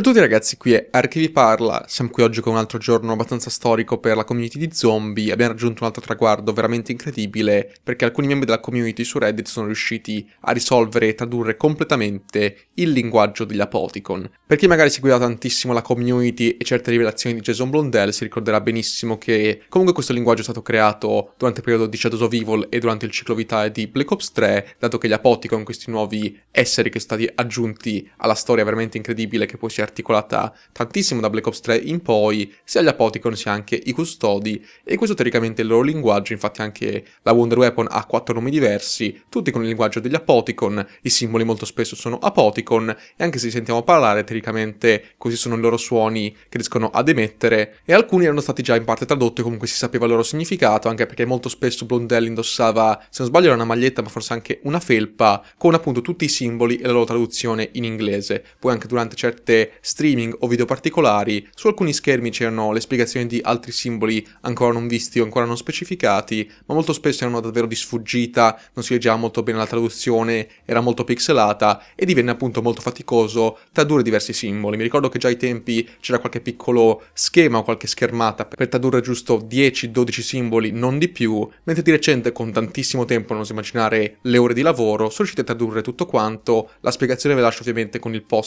Ciao a tutti ragazzi, qui è Archivi Parla, siamo qui oggi con un altro giorno abbastanza storico per la community di zombie. Abbiamo raggiunto un altro traguardo veramente incredibile perché alcuni membri della community su Reddit sono riusciti a risolvere e tradurre completamente il linguaggio degli Apothicon. Per chi magari seguiva tantissimo la community e certe rivelazioni di Jason Blundell si ricorderà benissimo che comunque questo linguaggio è stato creato durante il periodo di Shadows of Evil e durante il ciclo vitale di Black Ops 3, dato che gli Apothicon, questi nuovi esseri che sono stati aggiunti alla storia veramente incredibile che poi si è articolata tantissimo da Black Ops 3 in poi, sia gli Apothicon sia anche i Custodi, e questo teoricamente è il loro linguaggio. Infatti anche la Wonder Weapon ha 4 nomi diversi, tutti con il linguaggio degli Apothicon, i simboli molto spesso sono Apothicon, e anche se li sentiamo parlare teoricamente così sono i loro suoni che riescono ad emettere, e alcuni erano stati già in parte tradotti, comunque si sapeva il loro significato, anche perché molto spesso Blondell indossava, se non sbaglio era una maglietta ma forse anche una felpa, con appunto tutti i simboli e la loro traduzione in inglese. Poi anche durante certe streaming o video particolari, su alcuni schermi c'erano le spiegazioni di altri simboli ancora non visti o ancora non specificati, ma molto spesso erano davvero di sfuggita, non si leggeva molto bene la traduzione, era molto pixelata e divenne appunto molto faticoso tradurre diversi simboli. Mi ricordo che già ai tempi c'era qualche piccolo schema o qualche schermata per tradurre giusto 10-12 simboli, non di più, mentre di recente con tantissimo tempo, non si immaginare le ore di lavoro, sono riusciti a tradurre tutto quanto. La spiegazione ve la lascio ovviamente con il post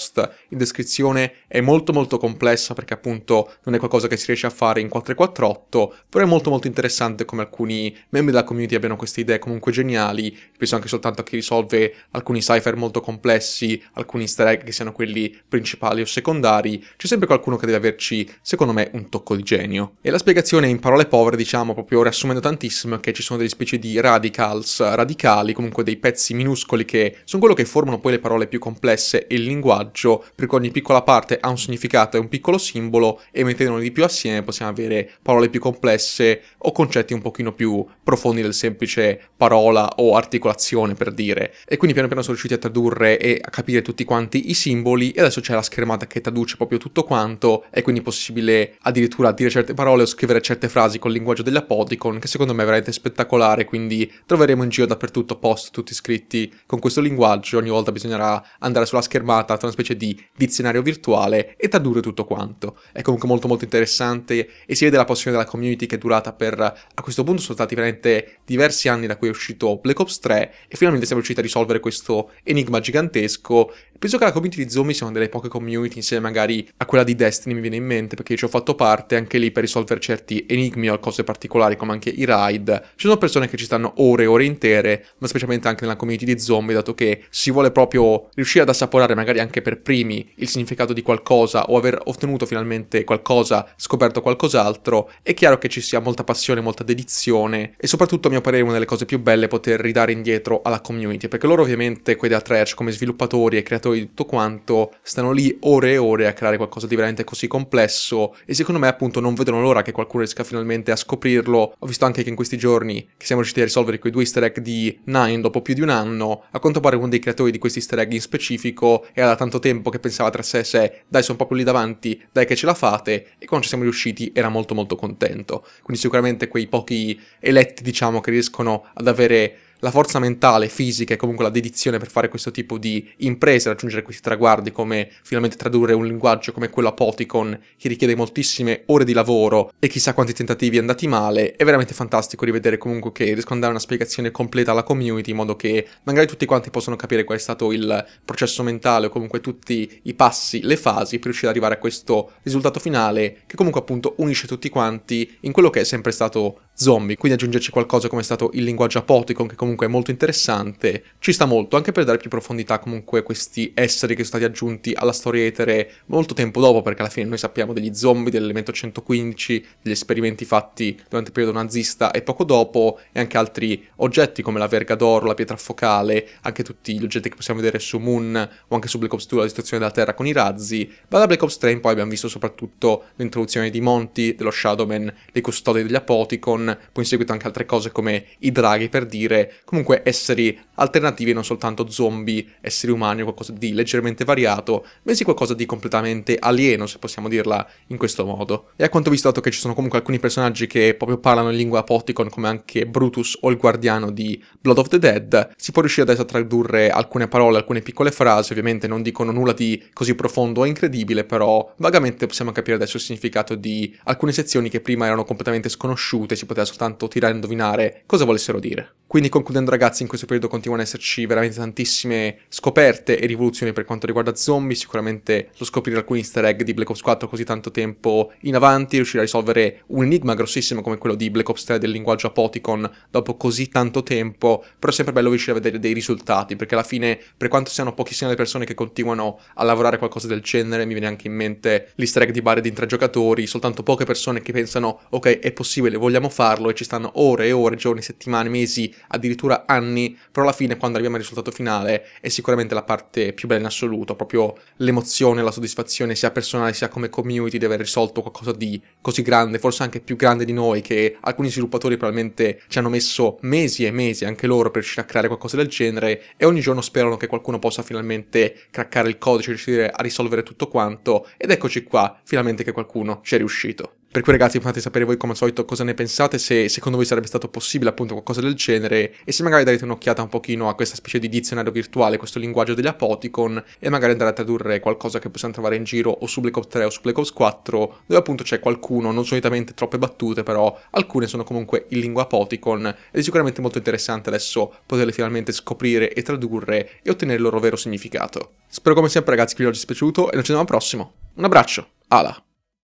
in descrizione, è molto complessa perché appunto non è qualcosa che si riesce a fare in 448, però è molto interessante come alcuni membri della community abbiano queste idee comunque geniali. Penso anche soltanto a chi risolve alcuni cipher molto complessi, alcuni easter egg che siano quelli principali o secondari, c'è sempre qualcuno che deve averci secondo me un tocco di genio. E la spiegazione in parole povere, diciamo proprio riassumendo tantissimo, è che ci sono delle specie di radicali, comunque dei pezzi minuscoli che sono quello che formano poi le parole più complesse e il linguaggio, perché ogni piccola parte ha un significato e un piccolo simbolo, e mettendoli di più assieme possiamo avere parole più complesse o concetti un pochino più profondi del semplice parola o articolazione, per dire. E quindi piano piano sono riusciti a tradurre e a capire tutti quanti i simboli, e adesso c'è la schermata che traduce proprio tutto quanto, e quindi è possibile addirittura dire certe parole o scrivere certe frasi col linguaggio degli Apothicon, che secondo me è veramente spettacolare. Quindi troveremo in giro dappertutto post tutti scritti con questo linguaggio, ogni volta bisognerà andare sulla schermata tra una specie di dizionario virtuale e tradurre tutto quanto. È comunque molto interessante e si vede la passione della community che è durata per, a questo punto sono stati veramente diversi anni da cui è uscito Black Ops 3 e finalmente siamo riusciti a risolvere questo enigma gigantesco. Penso che la community di zombie sia una delle poche community, insieme magari a quella di Destiny mi viene in mente, perché ci ho fatto parte anche lì per risolvere certi enigmi o cose particolari come anche i raid. Ci sono persone che ci stanno ore e ore intere, ma specialmente anche nella community di zombie, dato che si vuole proprio riuscire ad assaporare magari anche per primi il significato di qualcosa o aver ottenuto finalmente qualcosa, scoperto qualcos'altro. È chiaro che ci sia molta passione, molta dedizione, e soprattutto a mio parere una delle cose più belle è poter ridare indietro alla community, perché loro ovviamente, quelli da Trash, come sviluppatori e creatori di tutto quanto, stanno lì ore e ore a creare qualcosa di veramente così complesso, e secondo me appunto non vedono l'ora che qualcuno riesca finalmente a scoprirlo. Ho visto anche che in questi giorni che siamo riusciti a risolvere quei 2 easter egg di Nine dopo più di un anno, a quanto pare uno dei creatori di questi easter egg in specifico era da tanto tempo che pensava tra sé, dai sono proprio lì davanti, dai che ce la fate, e quando ci siamo riusciti era molto contento. Quindi sicuramente quei pochi eletti, diciamo, che riescono ad avere la forza mentale, fisica e comunque la dedizione per fare questo tipo di imprese, raggiungere questi traguardi come finalmente tradurre un linguaggio come quello Apothicon, che richiede moltissime ore di lavoro e chissà quanti tentativi andati male. È veramente fantastico rivedere comunque che riescono a dare una spiegazione completa alla community, in modo che magari tutti quanti possono capire qual è stato il processo mentale o comunque tutti i passi, le fasi per riuscire ad arrivare a questo risultato finale, che comunque appunto unisce tutti quanti in quello che è sempre stato zombie. Quindi aggiungerci qualcosa come è stato il linguaggio Apothicon, che comunque è molto interessante, ci sta molto, anche per dare più profondità comunque a questi esseri che sono stati aggiunti alla storia etere molto tempo dopo, perché alla fine noi sappiamo degli zombie, dell'elemento 115, degli esperimenti fatti durante il periodo nazista e poco dopo, e anche altri oggetti come la verga d'oro, la pietra focale, anche tutti gli oggetti che possiamo vedere su Moon o anche su Black Ops 2, la distruzione della terra con i razzi. Ma da Black Ops 3 in poi abbiamo visto soprattutto l'introduzione di Monty, dello Shadowman, dei Custodi degli Apothicon, Apothicon, poi in seguito anche altre cose come i draghi, per dire comunque esseri alternativi, non soltanto zombie, esseri umani o qualcosa di leggermente variato, bensì qualcosa di completamente alieno, se possiamo dirla in questo modo. E a quanto visto, dato che ci sono comunque alcuni personaggi che proprio parlano in lingua Apothicon, come anche Brutus o il guardiano di Blood of the Dead, si può riuscire adesso a tradurre alcune parole, alcune piccole frasi. Ovviamente non dicono nulla di così profondo o incredibile, però vagamente possiamo capire adesso il significato di alcune sezioni che prima erano completamente sconosciute, si poteva soltanto tirare a indovinare cosa volessero dire. Quindi, concludendo ragazzi, in questo periodo continuano ad esserci veramente tantissime scoperte e rivoluzioni per quanto riguarda zombie. Sicuramente lo scoprire alcuni easter egg di Black Ops 4 così tanto tempo in avanti, riuscire a risolvere un enigma grossissimo come quello di Black Ops 3 del linguaggio Apothicon dopo così tanto tempo, però è sempre bello riuscire a vedere dei risultati, perché alla fine, per quanto siano pochissime le persone che continuano a lavorare qualcosa del genere, mi viene anche in mente l'easter egg di Barry di 3 giocatori, soltanto poche persone che pensano ok, è possibile, vogliamo farlo, e ci stanno ore e ore, giorni, settimane, mesi, addirittura anni, però alla fine quando arriviamo al risultato finale è sicuramente la parte più bella in assoluto, proprio l'emozione, la soddisfazione sia personale sia come community di aver risolto qualcosa di così grande, forse anche più grande di noi, che alcuni sviluppatori probabilmente ci hanno messo mesi e mesi anche loro per riuscire a creare qualcosa del genere, e ogni giorno sperano che qualcuno possa finalmente craccare il codice e riuscire a risolvere tutto quanto, ed eccoci qua, finalmente che qualcuno ci è riuscito. Per cui ragazzi, fate sapere voi come al solito cosa ne pensate, se secondo voi sarebbe stato possibile appunto qualcosa del genere, e se magari darete un'occhiata un pochino a questa specie di dizionario virtuale, questo linguaggio degli Apothicon, e magari andare a tradurre qualcosa che possiamo trovare in giro o su Black Ops 3 o su Black Ops 4, dove appunto c'è qualcuno, non solitamente troppe battute, però alcune sono comunque in lingua Apothicon, ed è sicuramente molto interessante adesso poterle finalmente scoprire e tradurre e ottenere il loro vero significato. Spero come sempre ragazzi che vi oggi sia piaciuto, e noi ci vediamo al prossimo. Un abbraccio, ala!